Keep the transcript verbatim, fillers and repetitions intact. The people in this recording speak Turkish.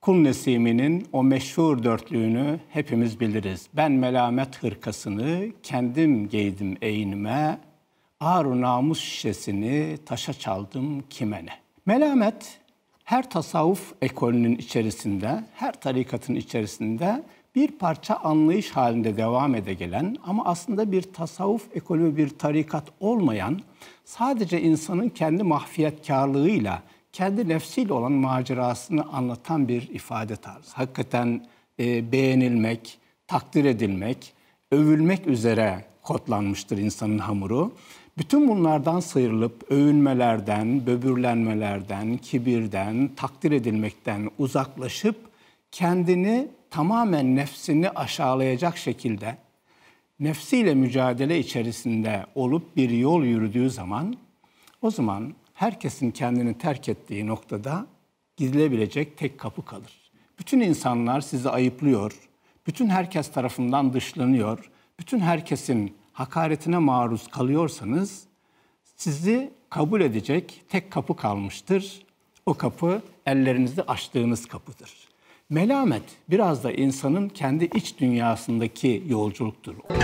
Kul Nesimi'nin o meşhur dörtlüğünü hepimiz biliriz. Ben melamet hırkasını kendim giydim eynime, ar-ı namus şişesini taşa çaldım kime ne. Melamet her tasavvuf ekolünün içerisinde, her tarikatın içerisinde bir parça anlayış halinde devam ede gelen ama aslında bir tasavvuf ekolü, bir tarikat olmayan, sadece insanın kendi mahfiyetkarlığıyla, kendi nefsiyle olan macerasını anlatan bir ifade tarzı. Hakikaten e, beğenilmek, takdir edilmek, övülmek üzere kodlanmıştır insanın hamuru. Bütün bunlardan sıyrılıp övünmelerden, böbürlenmelerden, kibirden, takdir edilmekten uzaklaşıp kendini tamamen nefsini aşağılayacak şekilde nefsiyle mücadele içerisinde olup bir yol yürüdüğü zaman, o zaman herkesin kendini terk ettiği noktada gidilebilecek tek kapı kalır. Bütün insanlar sizi ayıplıyor, bütün herkes tarafından dışlanıyor, bütün herkesin hakaretine maruz kalıyorsanız sizi kabul edecek tek kapı kalmıştır. O kapı ellerinizi açtığınız kapıdır. Melamet biraz da insanın kendi iç dünyasındaki yolculuktur.